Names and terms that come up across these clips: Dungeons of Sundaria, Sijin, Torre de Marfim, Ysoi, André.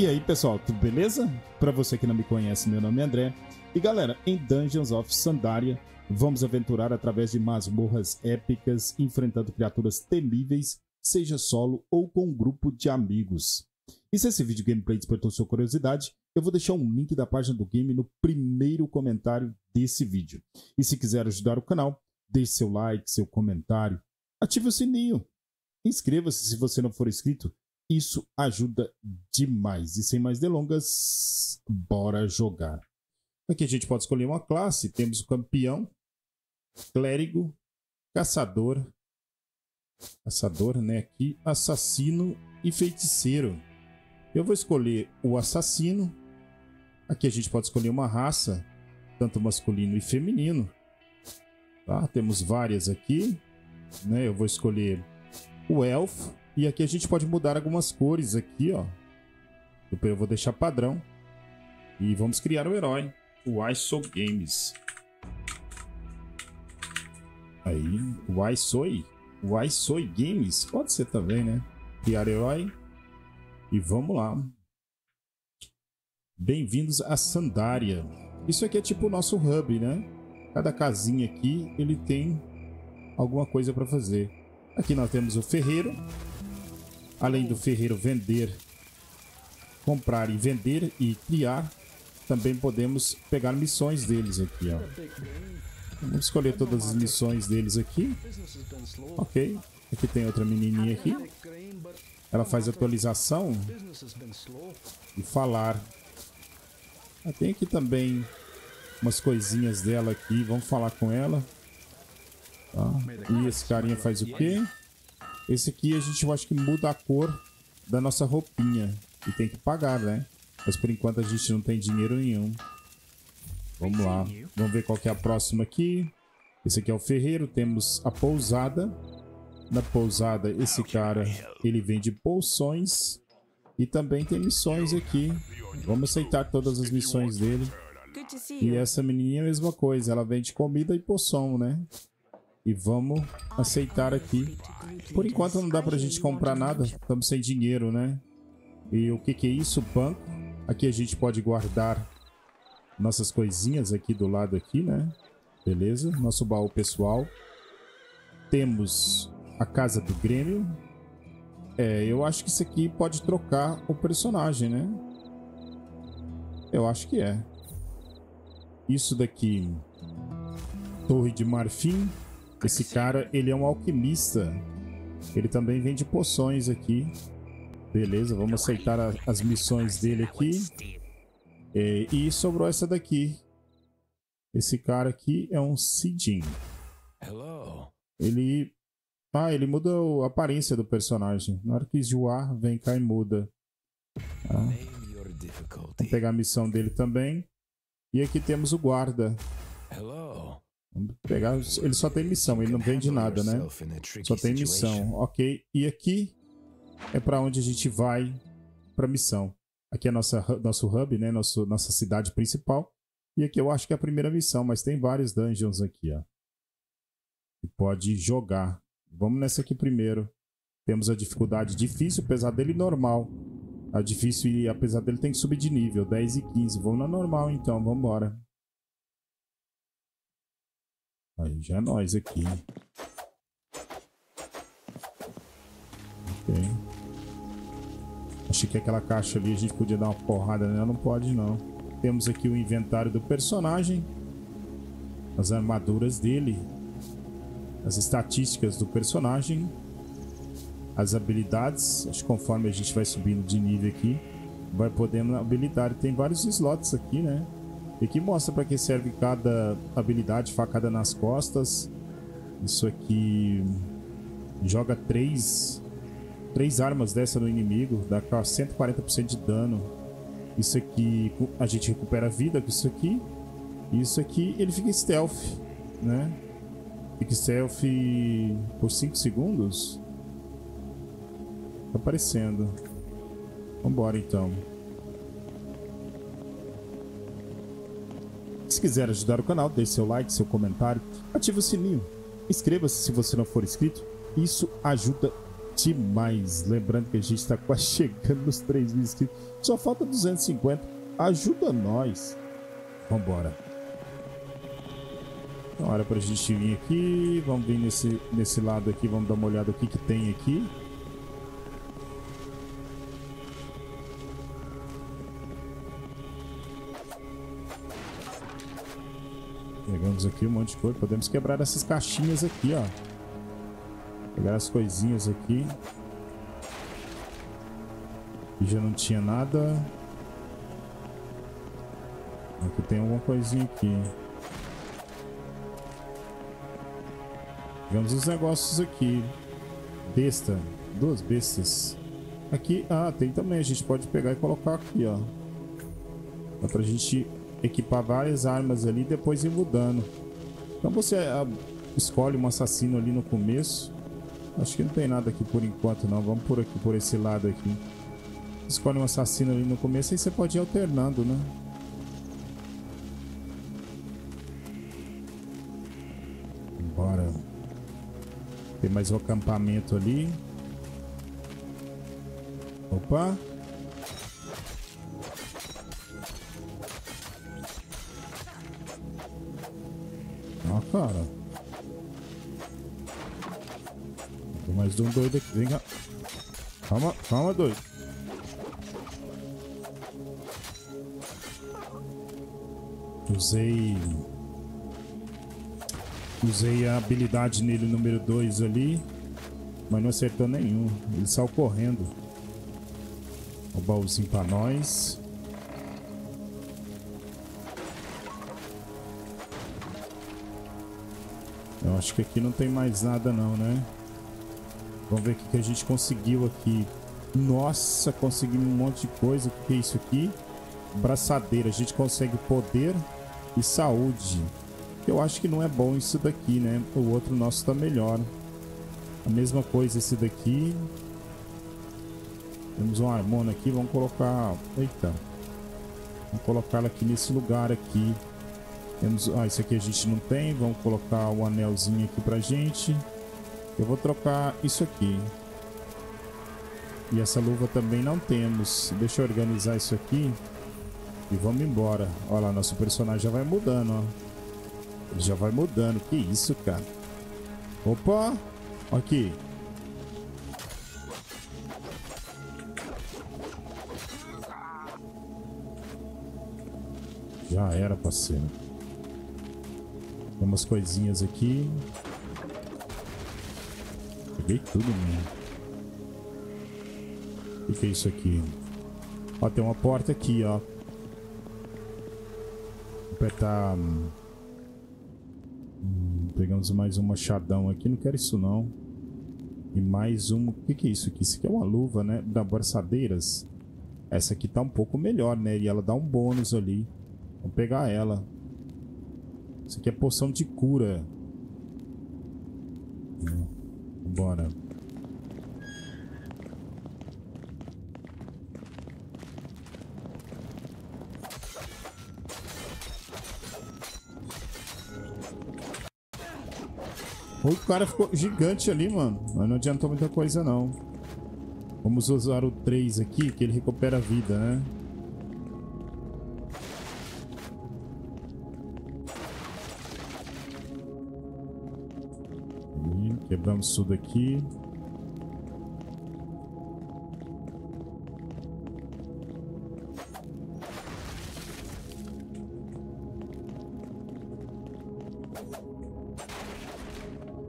E aí pessoal, tudo beleza? Pra você que não me conhece, meu nome é André. E galera, em Dungeons of Sundaria, vamos aventurar através de masmorras épicas, enfrentando criaturas temíveis, seja solo ou com um grupo de amigos. E se esse vídeo gameplay despertou sua curiosidade, eu vou deixar um link da página do game no primeiro comentário desse vídeo. E se quiser ajudar o canal, deixe seu like, seu comentário, ative o sininho, inscreva-se se você não for inscrito, isso ajuda demais. E sem mais delongas, bora jogar. Aqui a gente pode escolher uma classe, temos o campeão, clérigo, caçador, né, aqui, assassino e feiticeiro. Eu vou escolher o assassino. Aqui a gente pode escolher uma raça, tanto masculino e feminino. Tá? Temos várias aqui, né? Eu vou escolher o elfo. E aqui a gente pode mudar algumas cores aqui, ó. Eu vou deixar padrão. E vamos criar o herói, o Ysoi Games. Aí, o Ysoi Games. Pode ser também, né? Criar herói. E vamos lá. Bem-vindos a Sundaria. Isso aqui é tipo o nosso hub, né? Cada casinha aqui, ele tem alguma coisa para fazer. Aqui nós temos o ferreiro. Além do ferreiro vender, comprar e vender e criar, também podemos pegar missões deles aqui, ó. Vamos escolher todas as missões deles aqui. Ok. Aqui tem outra menininha aqui. Ela faz atualização e falar. Ela tem aqui também umas coisinhas dela aqui. Vamos falar com ela. Tá. E esse carinha faz o quê? Esse aqui a gente acho que muda a cor da nossa roupinha. E tem que pagar, né? Mas por enquanto a gente não tem dinheiro nenhum. Vamos lá. Vamos ver qual que é a próxima aqui. Esse aqui é o ferreiro. Temos a pousada. Na pousada, esse cara, ele vende poções e também tem missões aqui. Vamos aceitar todas as missões dele. E essa menininha é a mesma coisa, ela vende comida e poção, né? E vamos aceitar aqui. Por enquanto não dá pra gente comprar nada, estamos sem dinheiro, né? E o que é isso? Banco. Aqui a gente pode guardar nossas coisinhas aqui do lado aqui, né? Beleza, nosso baú pessoal. Temos a casa do Grêmio. É, eu acho que isso aqui pode trocar o personagem, né? Eu acho que é. Isso daqui. Torre de Marfim. Esse cara, ele é um alquimista. Ele também vende poções aqui. Beleza, vamos aceitar as missões dele aqui. É, e sobrou essa daqui. Esse cara aqui é um Sijin. Ele muda a aparência do personagem. Na hora que enjoar, vem cá e muda. Ah. Vamos pegar a missão dele também. E aqui temos o guarda. Vamos pegar. Ele só tem missão, ele não vende nada, né? Só tem missão, ok. E aqui é para onde a gente vai para missão. Aqui é nosso hub, né? Nossa cidade principal. E aqui eu acho que é a primeira missão, mas tem vários dungeons aqui, ó. E pode jogar. Vamos nessa aqui primeiro. Temos a dificuldade difícil, pesadelo e normal. A difícil e a pesadelo tem que subir de nível, 10 e 15. Vamos na normal então, vamos embora. Aí já é nós aqui. Ok. Achei que aquela caixa ali a gente podia dar uma porrada nela, não pode não. Temos aqui o inventário do personagem. As armaduras dele. As estatísticas do personagem, as habilidades, acho que conforme a gente vai subindo de nível aqui, vai podendo habilitar. Tem vários slots aqui, né? E aqui mostra para que serve cada habilidade, facada nas costas. Isso aqui joga três armas dessa no inimigo, dá 140% de dano. Isso aqui a gente recupera a vida com isso aqui. Isso aqui ele fica stealth, né? Fique stealth por 5 segundos. Tá aparecendo. Vambora então. Se quiser ajudar o canal, deixe seu like, seu comentário, ative o sininho, inscreva-se se você não for inscrito, isso ajuda demais. Lembrando que a gente está quase chegando nos 3.000 inscritos. Só falta 250. Ajuda nós. Vambora. Então, hora para a gente vir aqui. Vamos vir nesse lado aqui. Vamos dar uma olhada o que tem aqui. Pegamos aqui um monte de coisa. Podemos quebrar essas caixinhas aqui, ó. Pegar as coisinhas aqui. E já não tinha nada. Aqui tem alguma coisinha aqui. Pegamos os negócios aqui. Besta. Duas bestas. Aqui, ah, tem também. A gente pode pegar e colocar aqui, ó. Dá pra gente equipar várias armas ali e depois ir mudando. Então você escolhe um assassino ali no começo. Acho que não tem nada aqui por enquanto não. Vamos por aqui, por esse lado aqui. Escolhe um assassino ali no começo e você pode ir alternando, né? Bora. Tem mais um acampamento ali. Opa. Cara, tem mais um doido aqui. Vem cá. Calma, calma, doido. Usei a habilidade nele, número 2 ali, mas não acertou nenhum. Ele saiu correndo. O baúzinho pra nós. Eu acho que aqui não tem mais nada não, né? Vamos ver o que a gente conseguiu aqui. Nossa, conseguimos um monte de coisa. O que é isso aqui? Braçadeira. A gente consegue poder e saúde. Eu acho que não é bom isso daqui, né? O outro nosso tá melhor. A mesma coisa esse daqui. Temos um harmônio aqui. Vamos colocar... Eita. Vamos colocá-la aqui nesse lugar aqui. Temos, ah, isso aqui a gente não tem. Vamos colocar um anelzinho aqui pra gente. Eu vou trocar isso aqui. E essa luva também não temos. Deixa eu organizar isso aqui. E vamos embora. Olha lá, nosso personagem já vai mudando, ó. Ele já vai mudando. Que isso, cara. Opa! Aqui. Já era, parceiro. Umas coisinhas aqui. Peguei tudo, mano. O que é isso aqui? Ó, tem uma porta aqui, ó. Vou apertar. Pegamos mais um machadão aqui. Não quero isso, não. E mais um. O que é isso aqui? Isso aqui é uma luva, né? Da braçadeiras. Essa aqui tá um pouco melhor, né? E ela dá um bônus ali. Vamos pegar ela. Isso aqui é poção de cura. Bora. O cara ficou gigante ali, mano. Mas não adiantou muita coisa, não. Vamos usar o 3 aqui, que ele recupera a vida, né? Quebramos tudo aqui.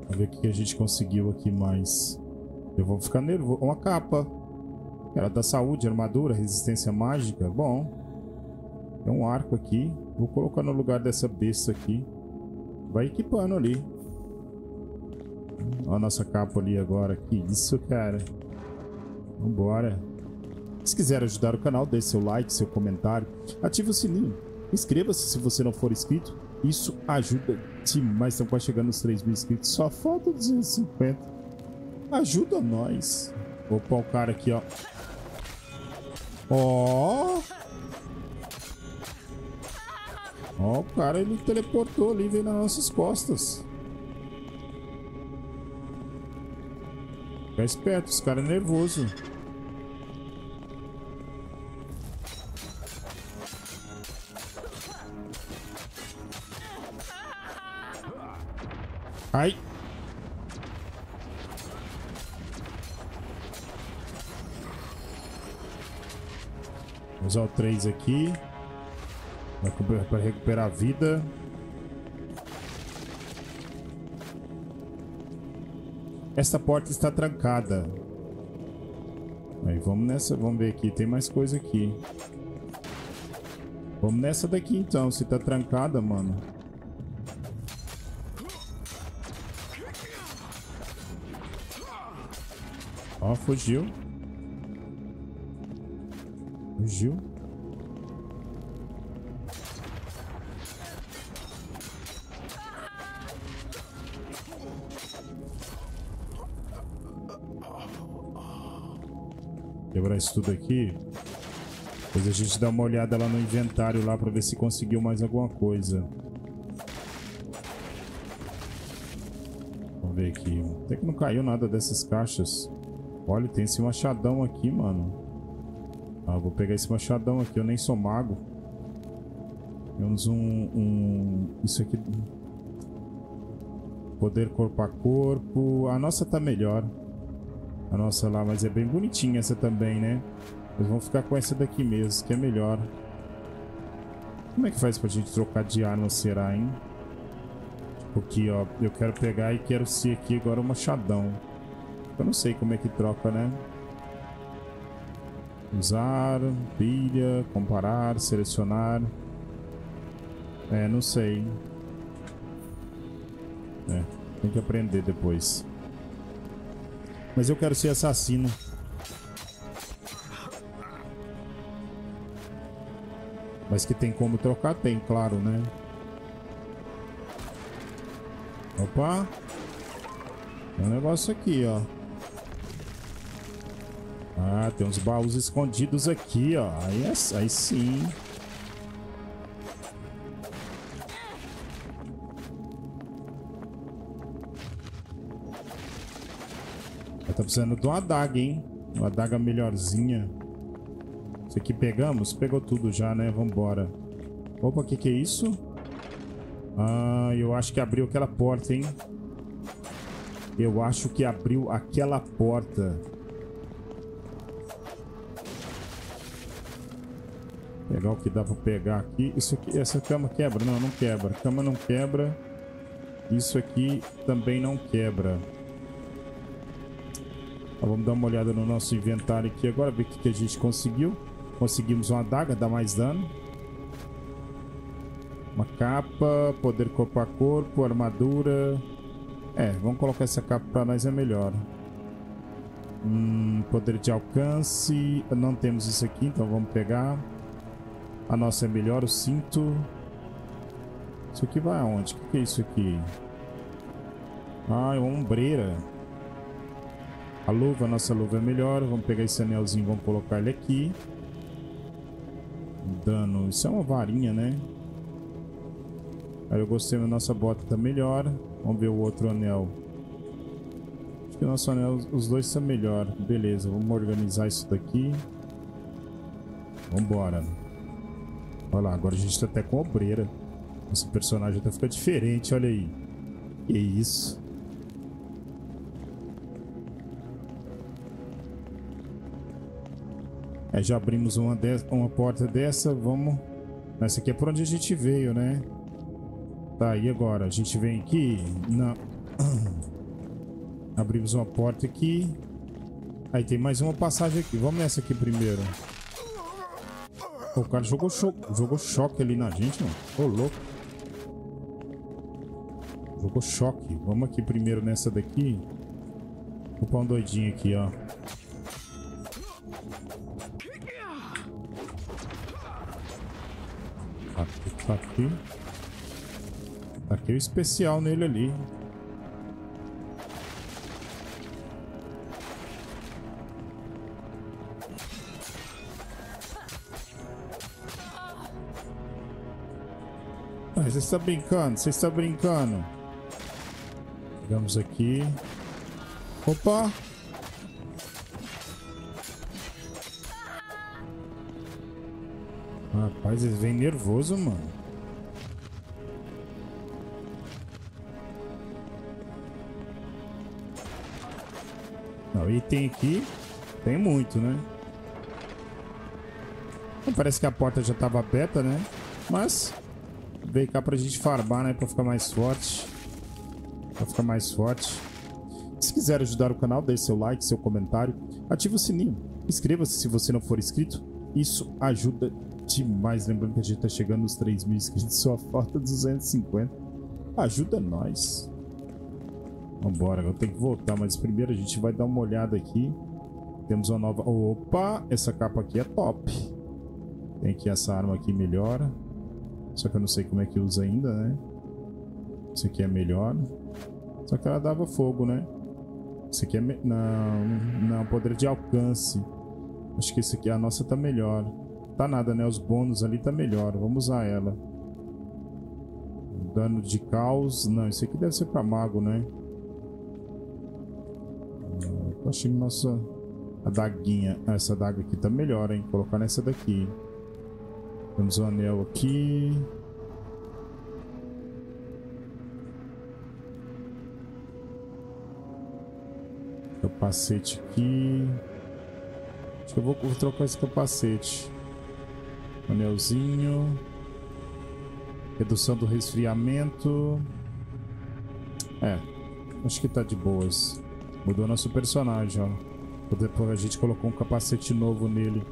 Vamos ver o que a gente conseguiu aqui mais. Eu vou ficar nervoso. Uma capa. Era da saúde, armadura, resistência mágica. Bom. Tem um arco aqui. Vou colocar no lugar dessa besta aqui. Vai equipando ali. Olha a nossa capa ali agora. Que isso, cara. Vambora. Se quiser ajudar o canal, deixe seu like, seu comentário. Ative o sininho. Inscreva-se se você não for inscrito. Isso ajuda demais. Estamos quase chegando nos 3.000 inscritos. Só falta 250. Ajuda nós. Vou pôr o cara aqui, ó. Ó. Ó, o cara, ele teleportou ali. Veio nas nossas costas. Fica esperto, esse cara é nervoso. Ai. Vou usar o 3 aqui para recuperar a vida. Esta porta está trancada. Aí vamos nessa, vamos ver aqui, tem mais coisa aqui. Vamos nessa daqui então, se tá trancada, mano. Ó, fugiu. Fugiu. Quebrar isso tudo aqui. Depois a gente dá uma olhada lá no inventário lá para ver se conseguiu mais alguma coisa. Vamos ver aqui. Até que não caiu nada dessas caixas. Olha, tem esse machadão aqui, mano. Ah, vou pegar esse machadão aqui, eu nem sou mago. Temos isso aqui. Poder corpo a corpo. A nossa tá melhor. A nossa lá, mas é bem bonitinha essa também, né? Mas vamos ficar com essa daqui mesmo, que é melhor. Como é que faz pra gente trocar de arma, será, hein? Tipo aqui, ó. Eu quero pegar e quero ser aqui agora o machadão. Eu não sei como é que troca, né? Usar, pilha, comparar, selecionar. É, não sei. É, tem que aprender depois. Mas eu quero ser assassino. Mas que tem como trocar? Tem, claro, né? Opa! Tem um negócio aqui, ó. Ah, tem uns baús escondidos aqui, ó. Aí sim. Tá precisando de uma adaga, hein? Uma adaga melhorzinha. Isso aqui pegamos? Pegou tudo já, né? Vambora. Opa, o que que é isso? Ah, eu acho que abriu aquela porta, hein? Eu acho que abriu aquela porta. Pegar o que dá pra pegar aqui. Isso aqui, essa cama quebra? Não, não quebra. Cama não quebra. Isso aqui também não quebra. Vamos dar uma olhada no nosso inventário aqui agora, ver o que a gente conseguiu. Conseguimos uma adaga, dá mais dano. Uma capa, poder corpo a corpo, armadura. É, vamos colocar essa capa pra nós, é melhor. Poder de alcance. Não temos isso aqui, então vamos pegar. A nossa é melhor, o cinto. Isso aqui vai aonde? O que é isso aqui? Ah, é uma ombreira. A luva, a nossa luva é melhor. Vamos pegar esse anelzinho, vamos colocar ele aqui. Dano, isso é uma varinha, né? Aí eu gostei, a nossa bota tá melhor. Vamos ver o outro anel. Acho que o nosso anel, os dois estão melhor. Beleza, vamos organizar isso daqui. Vambora. Olha lá, agora a gente tá até com obreira. Nosso personagem até fica diferente, olha aí. Que isso. É, já abrimos uma porta dessa, vamos... Essa aqui é por onde a gente veio, né? Tá, e agora? A gente vem aqui... Não. Abrimos uma porta aqui. Aí tem mais uma passagem aqui. Vamos nessa aqui primeiro. O cara jogou choque ali na gente, mano. Ô, louco. Jogou choque. Vamos aqui primeiro nessa daqui. Vou pôr um doidinho aqui, ó. Aqui. Aqui é o especial nele ali. Mas você está brincando? Você está brincando? Chegamos aqui. Opa! Rapaz, eles vêm nervoso, mano. Não, item aqui tem muito, né? Não parece que a porta já tava aberta, né? Mas veio cá pra gente farmar, né? Pra ficar mais forte. Pra ficar mais forte. Se quiser ajudar o canal, deixe seu like, seu comentário. Ative o sininho. Inscreva-se se você não for inscrito. Isso ajuda demais. Lembrando que a gente tá chegando nos 3.000 inscritos. Só falta 250. Ajuda nós. Vambora, eu tenho que voltar, mas primeiro a gente vai dar uma olhada aqui. Temos uma nova... Opa, essa capa aqui é top. Tem aqui essa arma aqui, melhora. Só que eu não sei como é que usa ainda, né? Isso aqui é melhor. Só que ela dava fogo, né? Isso aqui é... Não, poder de alcance. Acho que isso aqui, a nossa tá melhor. Tá nada, né? Os bônus ali tá melhor. Vamos usar ela. Dano de caos. Não, isso aqui deve ser pra mago, né? Eu achei nossa adaguinha. Essa adaga aqui tá melhor, hein? Colocar nessa daqui. Temos um anel aqui. Capacete aqui. Acho que eu vou trocar esse capacete. Anelzinho. Redução do resfriamento. É. Acho que tá de boas. Mudou nosso personagem, ó. Depois a gente colocou um capacete novo nele.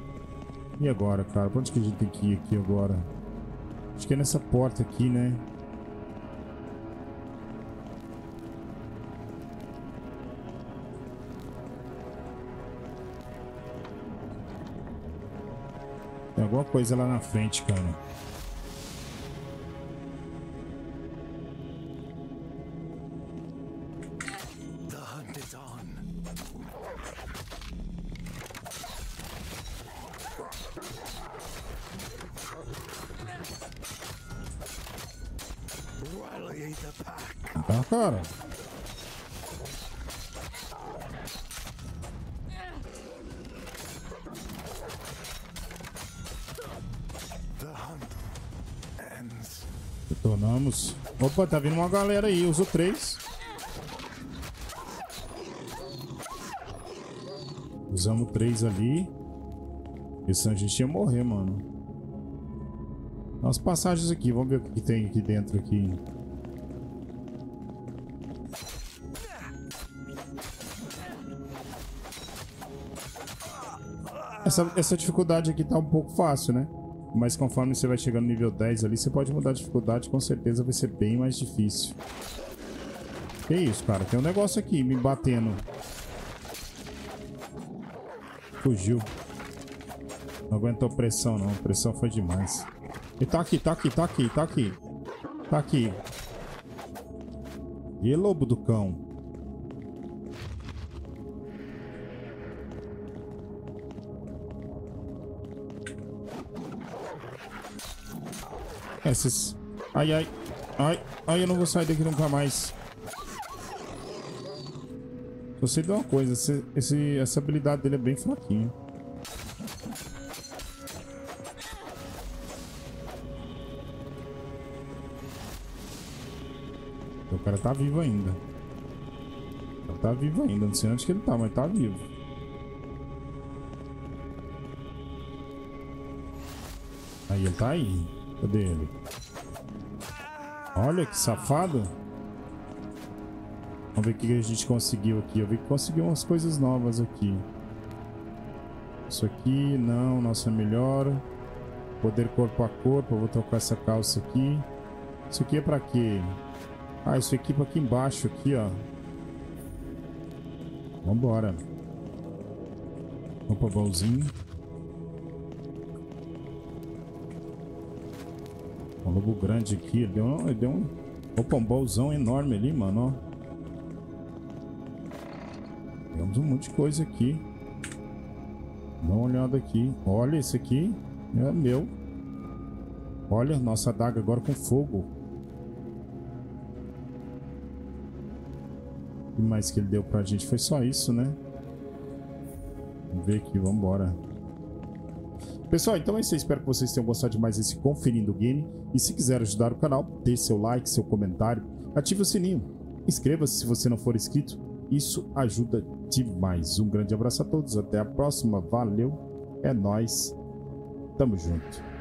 E agora, cara? Pra onde que a gente tem que ir aqui agora? Acho que é nessa porta aqui, né? Tem alguma coisa lá na frente, cara. Tá, cara. Retornamos. Opa, tá vindo uma galera aí. Uso 3. Usamos 3 ali. Esse a gente ia morrer, mano. As passagens aqui. Vamos ver o que tem aqui dentro aqui. Essa dificuldade aqui tá um pouco fácil, né? Mas conforme você vai chegando no nível 10 ali, você pode mudar a dificuldade. Com certeza vai ser bem mais difícil. Que isso, cara? Tem um negócio aqui me batendo. Fugiu. Não aguentou pressão, não. A pressão foi demais. E tá aqui, tá aqui, tá aqui, tá aqui. Tá aqui. E lobo do cão. Esses... Ai, ai. Ai, ai, eu não vou sair daqui nunca mais. Eu sei de uma coisa. Essa habilidade dele é bem fraquinha. O cara tá vivo ainda. Ele tá vivo ainda. Não sei onde que ele tá, mas tá vivo. Aí, ele tá aí. Cadê ele? Olha que safado. Vamos ver o que a gente conseguiu aqui. Eu vi que conseguiu umas coisas novas aqui. Isso aqui, não. Nossa, melhora. Poder corpo a corpo. Eu vou trocar essa calça aqui. Isso aqui é pra quê? Ah, isso aqui é pra aqui embaixo, aqui, ó. Vambora. Opa, baúzinho. Um lobo grande aqui, ele deu um... Opa, um baúzão enorme ali, mano, ó. Temos um monte de coisa aqui. Dá uma olhada aqui. Olha, esse aqui é meu. Olha, nossa adaga agora com fogo. O que mais que ele deu pra gente? Foi só isso, né? Vamos ver aqui, vambora. Pessoal, então é isso. Eu espero que vocês tenham gostado de mais esse Conferindo o Game. E se quiser ajudar o canal, dê seu like, seu comentário, ative o sininho, inscreva-se se você não for inscrito. Isso ajuda demais. Um grande abraço a todos. Até a próxima. Valeu. É nóis. Tamo junto.